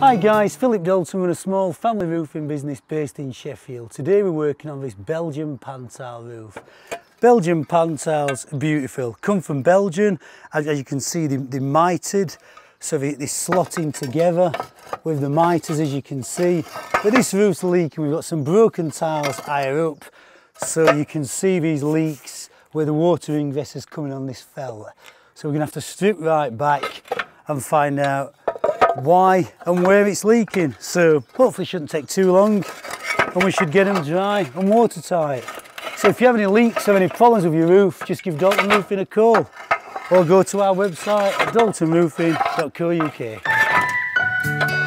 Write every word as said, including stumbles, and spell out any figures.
Hi guys, Philip Dalton, run a small family roofing business based in Sheffield. Today we're working on this Belgian pantile roof. Belgian pantiles are beautiful, come from Belgium. As, as you can see, they, they're mitered, so they, they're slotting together with the miters, as you can see. But this roof's leaking, we've got some broken tiles higher up, so you can see these leaks where the water ingress is coming on this fella. So we're going to have to strip right back and find out why and where it's leaking. So hopefully it shouldn't take too long and we should get them dry and watertight. So if you have any leaks or any problems with your roof, just give Dalton Roofing a call or go to our website at dalton roofing dot co dot U K.